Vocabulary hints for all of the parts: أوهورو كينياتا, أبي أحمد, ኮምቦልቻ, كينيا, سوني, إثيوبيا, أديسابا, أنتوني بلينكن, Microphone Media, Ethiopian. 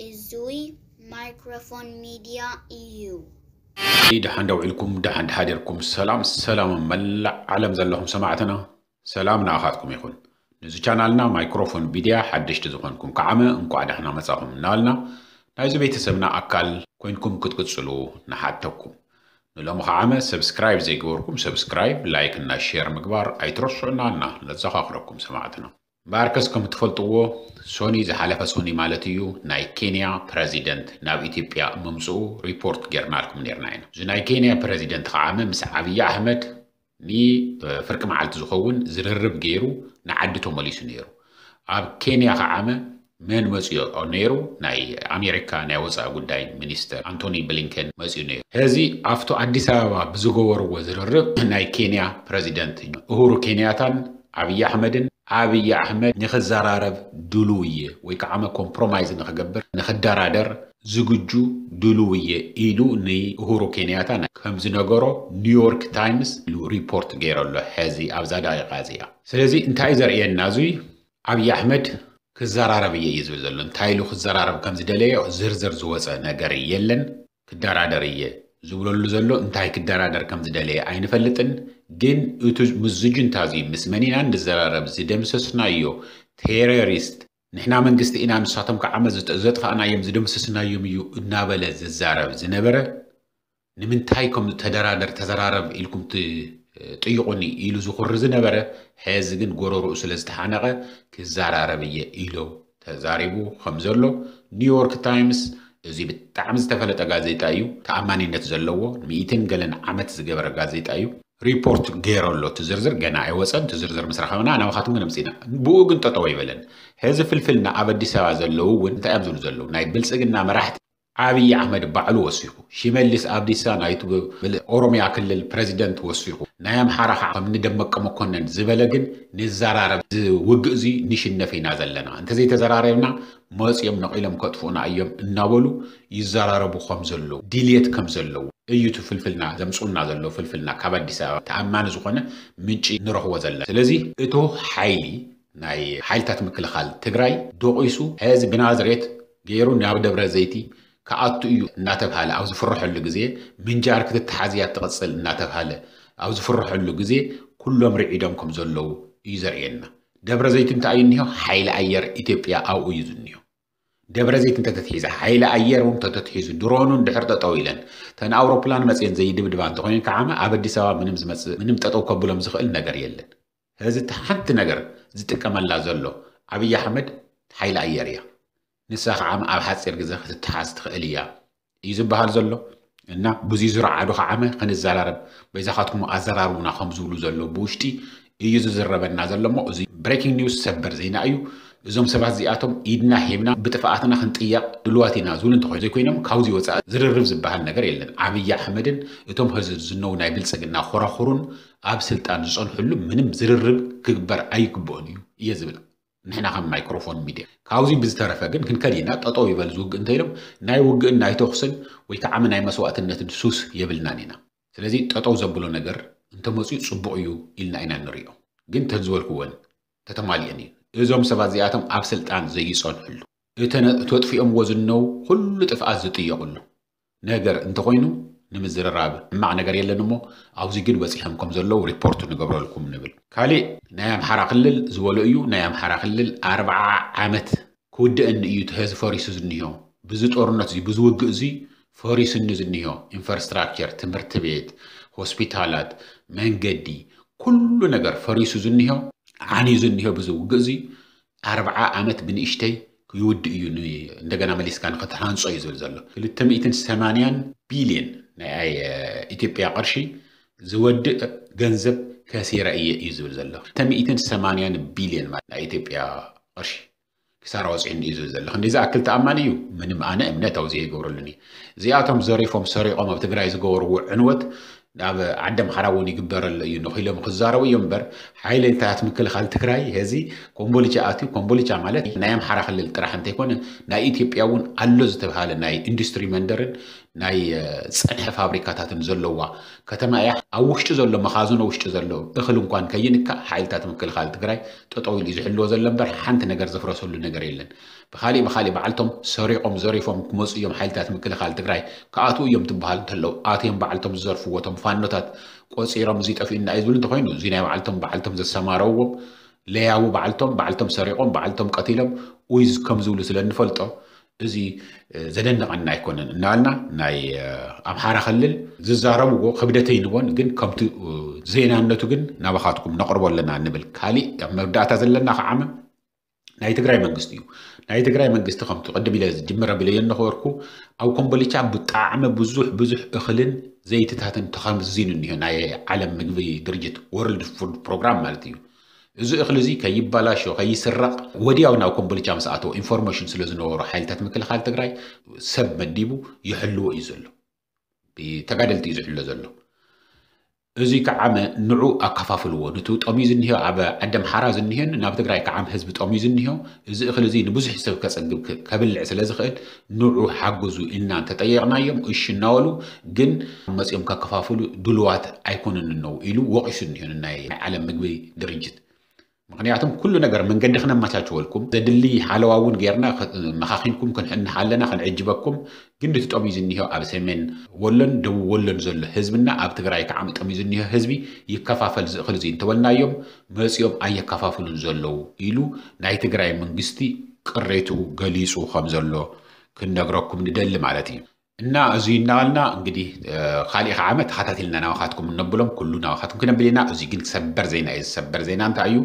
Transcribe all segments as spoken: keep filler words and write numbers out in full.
is we Microphone Media E U. دحن دوعلكم دحن دحادركم سلام سلام ملع علم زلهم سماعتنا سلامنا أخاتكم يخون نزو چانالنا مايكروفون ميديا حدش تزخونكم كعامة انكو عدحنا مساهم نالنا نايزو بيتسبنا أكل كوينكم كتكتسلو نحاتكم نلو مخعامة سبسكرايب زي قوركم سبسكرايب لايكنا شير مقبار اي ترسو نالنا لتزخاخركم سماعتنا باركسكم تفلطوه سوني زحالفة سوني مالتيو ناي كينيا بريزيدنت ناب إثيوبيا ممسو ريبورت جرنالكم نيرناين زو ناي كينيا بريزيدنت خعامة مس أبي أحمد ني فرق معلت زخون زررب جيرو نعدتو مليسو نيرو أب كينيا خعامة من مسيو نيرو ناي أمريكا ناوزا قداي منستر أنتوني بلينكن مسيو نيرو هذي أفتو أديسابا بزغور وزررب ناي كينيا بريزيدنت أوهورو كينياتان أبي أحمد أبي أحمد نخزرارب دلوية ويكعمة كومبرومايز نخجبر نخدرادر زوجو دلوية إلو ني أوهورو كينياتا كم زنقرو نيويورك تايمز لو ريبورت جيرالله هذه أبزادا غازية سلزي انتاي زرقيا النازوي أبي أحمد كزراربية يزوزلن تايلو خزرارب كم زدلية زرزر زوزة نقري يلن كدرادرية زولو زلو انتاي كدرادر كم زدلية عين فلتن جن اتوج مزجن تازي مسمنين عند الزرارب زدم سسنايو تيروريست نحنا من قست إنا مساتم كعمل زت زت خانا يم زدم سسنايو ميو نابلة الزرارب زنبرة نمن تايكم تدرادر تزرارب إلكم ت تيقوني إلو زخور زنبرة هازجن جورو رؤس الاستحانة كزراربية إلو تزاربو خمزلو نيويورك تايمز زي بتعم استفلت أجازيت أيو تعماني نتزلوه ميتين جلن عمت زجبر أجازيت أيو ريبورت جيرالو تزرزر جنا عوسان تزرزر مسرحنا أنا وخاتم من مسينا بوق أنت طويلًا هذا فلفلنا أبدي سوا زلوا وأنت أبزل زلوا نايت بلس جنا مرحت أبي أحمد بعلو وصيه شماليس أبدي سوا نايت بالأورميا كل البريزيدنت وصيه نايم حركة من دمك مكونن زبالجن نزرار وجزي نشنا في نازلنا أنت زي تزرارنا ماس يوم نقلهم كتفونا أيام نابلو يزرار أبو خمزلوا ديليت كمزلوا أيوتو فلفلنا زمسقولنا زلوا فلفلنا كبد دسا تعمّان زخنا منشي نروح وزلا لذي إتو حيلي ناي حيل تتمكن خال تجري دوقيسو هذا بنازريت غيرون نعبد برزيتي كعطو ناتب هلا أو زفرح اللجزية من جارك التحازيات تغسل ناتب هلا أو زفرح اللجزية كلهم رقيدامكم زلوا يزرينا دبرزيت متعينيو حيل أير إثيوبيا أو يزنيو دبرزيت انت تتحيز حيل أير وانت تتحيز درون دحرت طويلا تن أوروبلان مسئن زي دب دبان تقولين كعامة عبدي سوا من مز من متأتو قبل مزخيل نجر يلا هذا تحت نجر زت كمل لازلو أبي أحمد حيل أير يا نسخ عام أبحث سير جزخ تتحاز تخليها يزب بهالزلو إنه بزي زرع عدو عامة خن الزرارب بإذا خاتكم أزرارون خمزولو زلو بوشتي يجوز زرب النازل ما أزي بريكنج نيوز سبر زينا أيو زوم سبعة زياتهم إيدنا همنا بتفاعتنا خنطية دلوقتي نازل أنت خايز كوينهم كاوزي وتسع زرب زبها النجار يلنا عبي أحمد يتم هز زنو نايبل سجنا خورا خورن أبسلت أن جزء حلو منهم زرب كبر أي كبانيو يزبل نحن عم مايكروفون ميديا كاوزي بزترفة جن كن كلينا تطوي بالزوج انتيرم نايوج ناي تخسن ويتعامل ناي مسوات النت السوس يبلنانينا لذي تطوي زبلو نجار أنت مصير صبعيو إلنا إنا نريه جنت هزول كون تتمالي يعني إذا مسافات زياتهم أبسلت عن زي صان حلو إتنا توطفي أم وزنه كل تفعز زتية كله نجر أنت قينو نمزر الرابع مع نجر يلا نمو أو زي جد وسيحهم كم زلوا ريبورت نجبر لكم نبل كالي نام حرق لل زوليو نام حرق لل أربعة عامات كود أن يتهز فارس زنيهم بزت أرنات زي بزوج زي فارس زنيهم إنفراستراكشر تمرتبيت هوسبيتالات من جدي كل نجار فريسو زنيها عني زنيها بزوج جزي أربعة عامات بنشتي كيود ينوي دجنا مليس كان قطع عن صايز الزلة اللي تم إتن ثمانين بليون نعي إثيوبيا قرشي زود جنزب كثير أي إزول زلة تم إتن ثمانين بليون مع إثيوبيا قرشي كسر وزين إزول زلة خلنا إذا أكلت أمانيو من معنا من توزيع جورلني زياتهم زريفهم سريع ما بتجريز جور وعنود عندما حراوني قبر ينخيلهم خزارة وينبر حيل انتهت من كل خال تكراي هذه كمبولي جاتي كمبولي جاملت نايم حرق للترحن تكون ناي إثيوبياون ألوز تبهاله ناي إندستري مندرن ناي صنح فابريكات هتنزلوا كتما أو وش تزلوا مخازن أو وش تزلوا دخلهم كان كينك حيل انتهت من كل خال تكراي تطويل يزحلوا زلنبر حنت نجار زفرسول نجاريلن بخالي بخالي بعلتهم سريعهم زريفهم كموس يوم حيلتات من كل خال تقرأي كأتو يوم تبهال تلو آتيهم بعلتهم زرف وتم فانتات قصيرهم زيت أفين أيزولن تخينوا زينهم بعلتهم بعلتهم ذا سماروب ليعوا بعلتهم بعلتهم سريعهم بعلتهم قتيلهم ويز كم زول سلنا فلتة زي زلنا عنا يكونن نالنا ناي أم حارة خلل ززاروا خبرتين وان جن كم ت زينا نتوجن نبخاتكم نقرب ولا ننبل خالي أما بدأت زلنا خامم ናይ ትግራይ መንግስት እዩ ናይ ትግራይ መንግስት ከም ተቀደም ኢለ ዝድምራ ብለየ ንኸርኩ ኣብ ኮምቦልቻ ብጣዕሚ ብዙሕ ብዙሕ እኽልን ዘይትታትን ተኸምዝን እዩ ናይ ዓለም ምግቢ ድርጅት ወርልድ ፉድ ፕሮግራም ማለት እዩ እዚ እኽሊ እዚ ከይባላሽ ከይስራቅ ወዲያው ናብ ኮምቦልቻ መስኣቶ ኢንፎርሜሽን ስለ ዝነበሩ ሓይልታት ምክልኻል ትግራይ ሰብ መዲቡ ይሕልዎ እዩ ዘሎ ብተጋደልቲ እዩ ዝሕልዎ ዘሎ أزي كعامة نوع أكفافلو نتو تأميزن هي عبا عدم حرازن هي نابت قراي كعام حزب تأميزن هي إذا أخل زين بزح سب كسب قبل عسل زخيل نوع حجزو إن أنت تيارنا يوم إيش نالو جن مس يوم ككفافلو دلوات أيكون النو إلو وقشن هي الناي على مجبي درجة مقنعتهم كل نجار من جد خنا ما تشوالكم تدلي حلو عون جرنا مخاخينكم كن حن حلنا خن عجبكم جند تأميزنيها عبسمين ولن دو ولن زل حزبنا عبت قرايك عم تأميزنيها حزبي يكفى فلز خلزين تولنا يوم مس يوم أي كفى فلزلو إلو نعيت قراي من قستي قريتو جليسو خمزلو كن نجاركم ندل معلتي إننا أزينا لنا إنجدي خالي خامت حتى لنا وخاتكم نبلهم كلنا وخاتكم كنا بلينا أزيجين سبر زينا يسبر زينا أنت أيو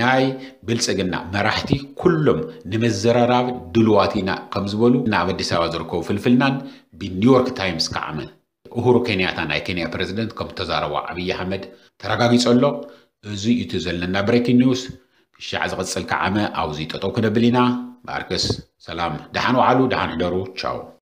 ناي بلسجنا مرحتي كلهم نمزرارا دلواتينا كمزبلو نعمل دساوا دركو في الفنان بنيويورك تايمز كعمل أوهورو كينياتا ناي كينيا بريزيدنت كم تزاروا أبي أحمد تراجعي صلوا زي يتزل لنا بريكين نيوز الشعب غسل كعمل أو زي تتوكل بلينا باركس سلام دهانو علو دهان درو تشاو.